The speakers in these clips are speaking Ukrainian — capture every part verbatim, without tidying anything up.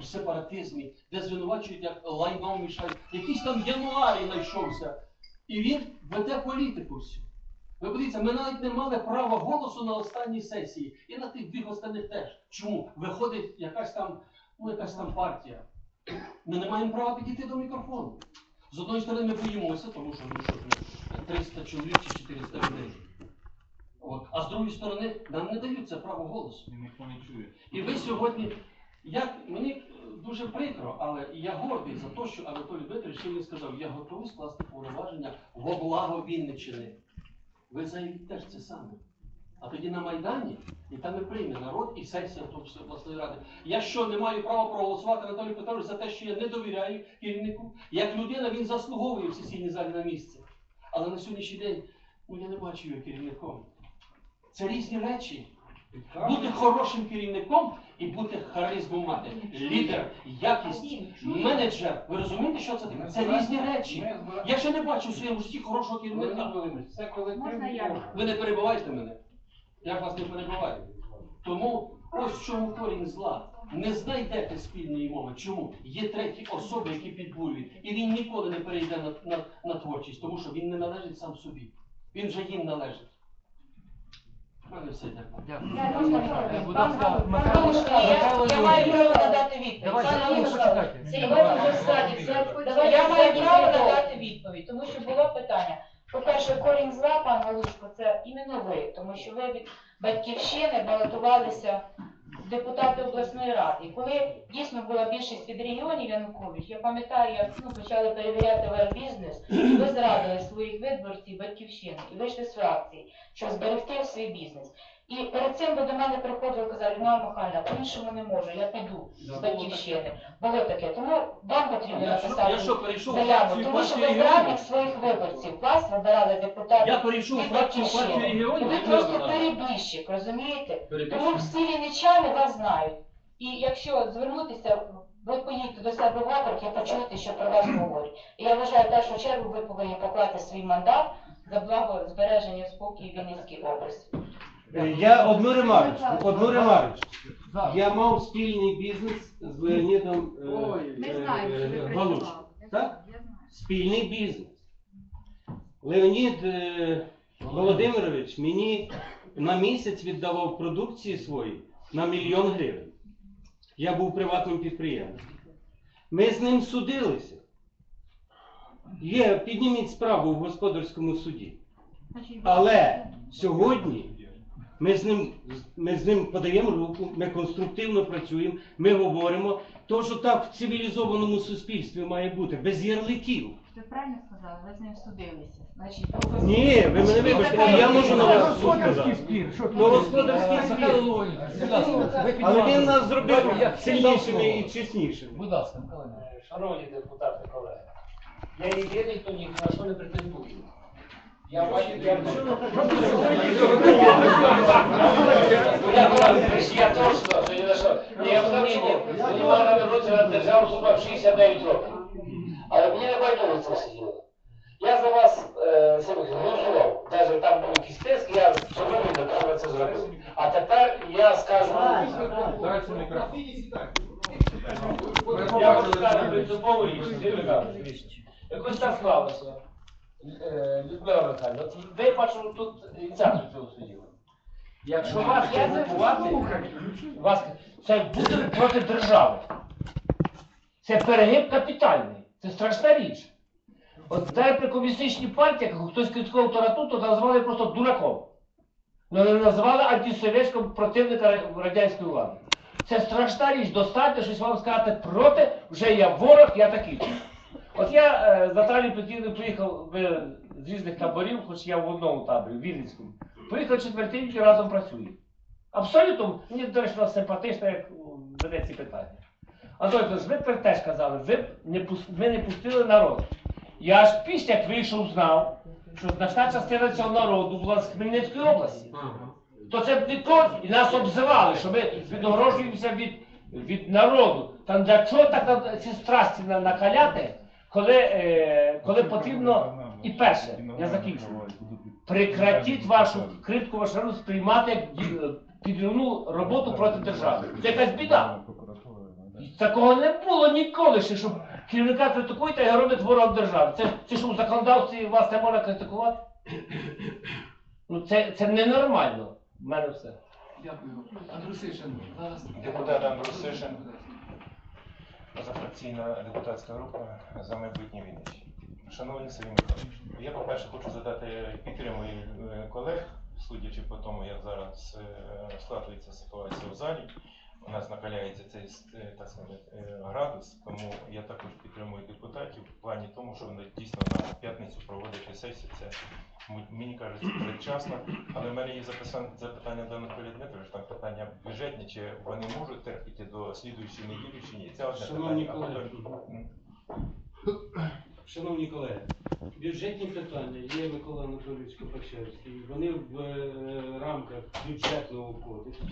в сепаратизмі, де звинувачують, як лайно мішають. Якийсь там Януарій знайшовся. І він веде політику всю. Ви подивіться, ми навіть не мали права голосу на останній сесії. І на тих двох останніх теж. Чому? Виходить якась там, ну, якась там партія. Ми не маємо права підійти до мікрофону. З одної сторони ми боїмося, тому що ну, що триста чоловік чи чотириста людей. От. А з другої сторони нам не дають це право голосу. Ніхто не чує. І ви сьогодні... Я, мені дуже прикро, але я гордий за те, що Анатолій Петрович мені сказав, я готовий скласти повноваження во благо Вінниччини. Ви заявіть теж це саме. А тоді на Майдані, і там і прийме народ, і сесія обласної ради. Я що, не маю права проголосувати, Анатолій Петрович, за те, що я не довіряю керівнику? Як людина, він заслуговує в сесійній залі на місце. Але на сьогоднішній день, ну, я не бачу його керівником. Це різні речі. Бути хорошим керівником і бути харизмом мати. Лідер, якість, менеджер. Ви розумієте, що це таке? Це різні речі. Я ще не бачу в своєму житті хорошого керівника. Ви не перебивайте мене. Я вас не перебиваю. Тому ось в чому корінь зла. Не знайдете спільної мови. Чому? Є треті особи, які підбурюють. І він ніколи не перейде на, на, на творчість, тому що він не належить сам собі. Він вже їм належить. Дякую. Я маю право надати відповідь. Я маю право надати відповідь, тому що було питання. По-перше, корінь зла, пан Валюжко, це іменно ви, тому що ви від Батьківщини балотувалися в депутати обласної ради. І коли дійсно була більшість від регіонів Янукович, я пам'ятаю, як ну, почали перевіряти ваш бізнес, і ви зрадили своїх виборців Батьківщини і вийшли з фракції, щоб зберегти свій бізнес. І перед цим ви до мене приходили і казали, Людмила Михайловна, по-іншому не можу, я піду з Батьківщини. Було таке. Тому вам потрібно написати заяву, тому що ви зрадник своїх виборців. Вас вибирали депутати від Батьківщини. І ви просто перебіжчик, розумієте? Тому всі вінничани вас знають. І якщо звернутися, ви поїдете до себе в округ, я почуєте, що про вас говорять. І я вважаю, в першу чергу ви повинні поклати свій мандат за благо збереження спокою Вінницької області. Я одну ремарочку, одну ремарочку. Я мав спільний бізнес з Леонідом Володимировичем. Так? Спільний бізнес. Леонід Володимирович мені на місяць віддавав продукції свої на мільйон гривень. Я був приватним підприємцем. Ми з ним судилися. Є, підніміть справу в господарському суді. Але сьогодні Ми з, ним, ми з ним подаємо руку, ми конструктивно працюємо, ми говоримо. То, що так в цивілізованому суспільстві має бути, без ярликів. Ти правильно сказали, ви з ним судилися. Значить, ви... Ні, ви мене вибачте, я можу на вас судити. То господарський спір. Але він нас зробив сильнішими і чеснішими. Будь ласка, шановні депутати, колеги, я єдиний, хто ні на що не претендує. Я бачив, я точно, що ні на що. Я в Україні Людмила народилася на державну службу в шістдесят дев'ять років. Але мені не байдуже це сиділо. Я за вас самих голосував. Навіть там був якийсь тиск, я зробив, що ви це зробили. А тепер я скажу... Я хочу сказати принципову річ. Якось так склалося. Людмила Михайловна, ви бачу тут ініціатор цього сиділи. Якщо вас корумпувати, вас... це буде проти держави. Це перегиб капітальний. Це страшна річ. От так при комуністичній партії, хтось критикував Таратуту, назвали просто дураком. Але не назвали антисовєтського противника радянської влади. Це страшна річ. Достатньо щось вам сказати проти, вже я ворог, я такий. От я е, з Наталією Петрівною приїхав е, з різних таборів, хоч я в одному таборі, в Вінницькому. Приїхав четвертий рік і разом працюю. Абсолютно, мені, до речі, симпатично, як веде ці питання. Анатолій Петрович, ви тепер теж казали, ви не, пус... ви не пустили народ. Я аж після, як вийшов, знав, що значна частина цього народу була з Хмельницької області. То це б ніколи, і нас обзивали, що ми відгорожуємося від, від народу. Там для чого так ці страсті накаляти? Коли, е, коли потрібно, і перше, я закінчу, Прекратіть вашу критку, вашу раду сприймати підривну роботу проти держави. Це якась біда. Такого не було ніколи, що керівника критикуєте, а робить ворог держави. Це, це що у законодавстві вас не можна критикувати? Ну це, це ненормально. В мене все. Дякую. Андрусейшин. Депутат Андрусейшин. Позафракційна депутатська група «За майбутнє Вінниччини». Шановний Сергій Михайлович, я, по-перше, хочу задати, підтримую колег, судячи по тому, як зараз складується ситуація в залі, у нас накаляється цей, так сказати, градус, тому я також підтримую депутатів в плані тому, що вони дійсно на п'ятницю проводити сесію. Це, мені кажеться, передчасно, але в мене є запитання до Анатолія Петровича, там питання бюджетні, чи вони можуть терпіти до слідуючої неділі чи ні. Це одне питання. Шановні колеги, бюджетні питання є Микола Анатолійович Копачевський. Вони в рамках бюджетного кодексу,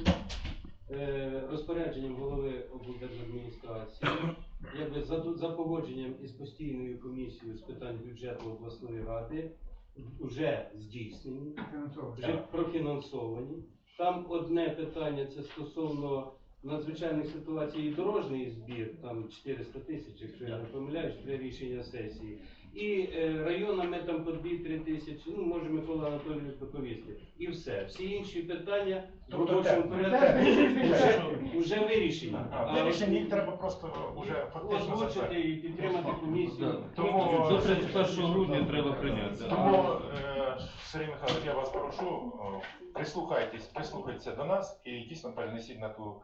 розпорядженням голови облдержадміністрації, якби за, за погодженням із постійною комісією з питань бюджету обласної ради вже здійснені, вже профінансовані. Там одне питання це стосовно надзвичайних ситуацій і дорожній збір, там чотириста тисяч, якщо я не помиляюсь, для рішення сесії. І е, районами там по дві-три тисячі, ну, може Микола Анатолійович доповісти. І все. Всі інші питання в робочому порядку вже вирішені. Вирішення їх треба просто уже фактично озвучити і підтримати комісію. Тому до тридцять першого грудня треба прийняти. Тому, Сергій Михайлович, я вас прошу, прислухайтесь, прислухайтеся до нас і дійсно перенесіть на ту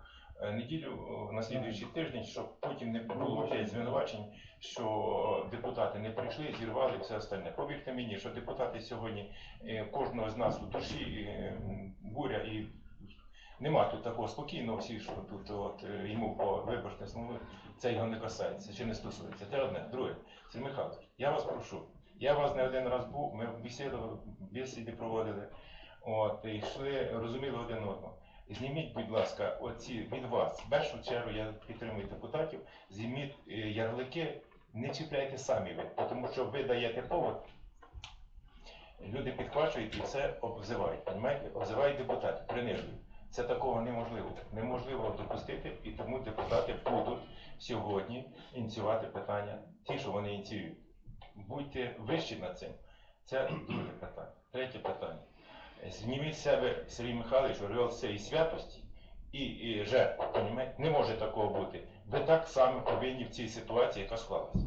неділю, на слідуючий тиждень, щоб потім не було звинувачень, що депутати не прийшли, зірвали все остальне. Повірте мені, що депутати сьогодні, кожного з нас у душі буря, і нема тут такого спокійного, всі, що тут от, йому по виборчим словам, це його не касається, чи не стосується. Це одне. Друге, Сергій Михайлович, я вас прошу, я вас не один раз був, ми бесіди проводили, от, і йшли, розуміли один одного. Зніміть, будь ласка, оці від вас, в першу чергу я підтримую депутатів, зніміть ярлики, не чіпляйте самі ви, тому що ви даєте повод, люди підхвачують і це обзивають, розумієте? Обзивають депутатів, принижують. Це такого неможливо, неможливо допустити, і тому депутати будуть сьогодні ініціювати питання, ті, що вони ініціюють. Будьте вищі над цим. Це друге питання. Третє питання. Зніміть з себе, Сергій Михайлович, ореол цієї святості і, і жертв, не може такого бути. Ви так само повинні в цій ситуації, яка склалася.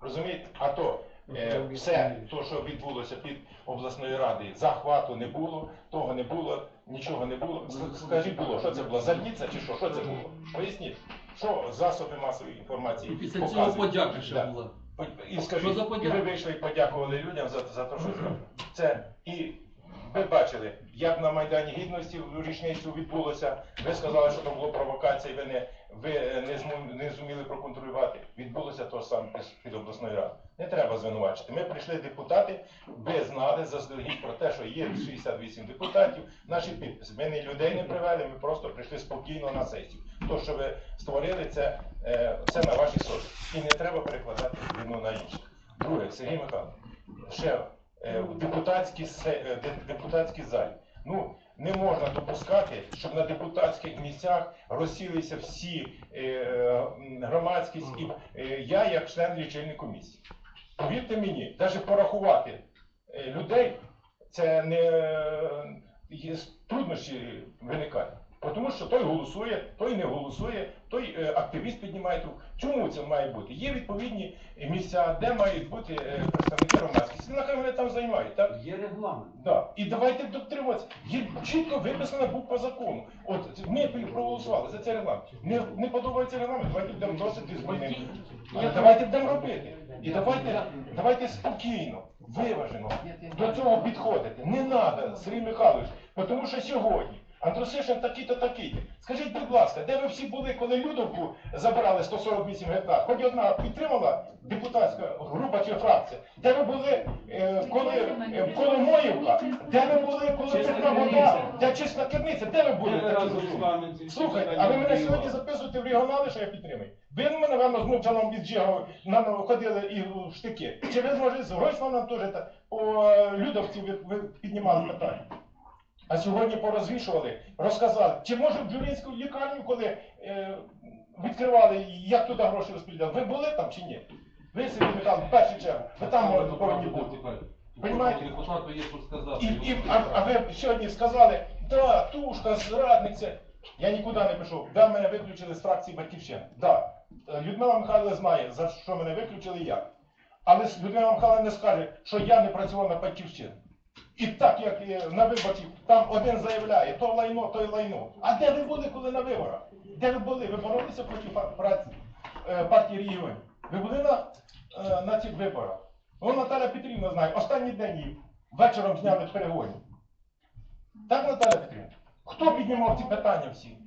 Розумієте? А то е, все, то, що відбулося під обласною радою, захвату не було, того не було, нічого не було. Скажіть, було, що це було? Задниця чи що? Що це було? Поясніть, що засоби масової інформації показують. І після цього подяка ще була. І скажіть, і ви вийшли і подякували людям за, за те, що зробили. Це і... Ви бачили, як на Майдані Гідності у річницю відбулося, ви сказали, що там було провокація, ви не, ви не, зму, не зуміли проконтролювати. Відбулося то саме під обласною радою. Не треба звинувачити. Ми прийшли депутати, ви знали заздалегідь про те, що є шістдесят вісім депутатів, наші підписи. Ми не людей не привели, ми просто прийшли спокійно на сесію. То, що ви створили, це е, все на вашій совісті. І не треба перекладати вину на інших. Друге, Сергій Михайлович, ще депутатський, депутатський зал. Ну, не можна допускати, щоб на депутатських місцях розсілися всі е, громадськість. І, е, я як член лічильної комісії. Повірте мені, навіть порахувати людей, це не є, труднощі виникають. Тому що той голосує, той не голосує, той е, активіст піднімає руку. Чому це має бути? Є відповідні місця, де мають бути е, представники громадськості. Нехай вони там займають, так? Є регламент. Да. І давайте дотримуватися. Є чітко виписано був по закону. От ми проголосували за цей регламент. Не, не подобається регламент, давайте будемо вносити зміни. Давайте будемо робити. І давайте, давайте спокійно, виважено до цього підходити. Не треба, Сергій Михайлович, тому що сьогодні. Андрусейшин такий-то, такий-то. Скажіть, будь ласка, де ви всі були, коли Людовку забрали сто сорок вісім гектар? Хоч одна підтримала депутатська група чи фракція? Де ви були, коли Коломоївка? Де ви були, коли питна вода? Де числа керниця? Де ви були такі зустріли? Слухайте, а ви мене сьогодні записуєте в регіонали, що я підтримую? Ви мене, напевно, з Мовчаном від Джигова ходили і в штики. Чи ви, може, з Гройсманом теж по Людовці ви піднімали питання? А сьогодні порозвішували, розказали, чи може в Джуринську лікарню, коли е, відкривали, як туди гроші розподіляли, ви були там чи ні? Ви собі там в першу чергу, ви там повинні бути. Понимаєте? І, і, а, а ви сьогодні сказали, да, тушка, зрадниця. Я нікуди не пішов, да, мене виключили з фракції Батьківщини. Да, Людмила Михайловна знає, за що мене виключили і як. Але Людмила Михайловна не скаже, що я не працював на Батьківщині. І так, як на виборців, там один заявляє, то лайно, то й лайно. А де ви були, коли на виборах? Де ви були? Ви боролися проти праці, партії регіонів? Ви були на, на цих виборах? Вон Наталя Петрівна знає, останній день її вечором зняли перегонів. Так, Наталя Петрівна? Хто піднімав ці питання всі?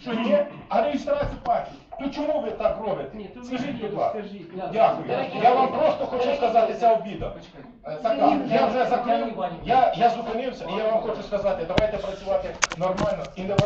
Що ні? А реєстрація партії? То чому ви так робите? Ні, скажіть, будь ласка. Дякую. Я вам просто хочу сказати, ця обіда. Така. Я вже закрив, я, я зупинився, і я вам хочу сказати, давайте працювати нормально і давайте.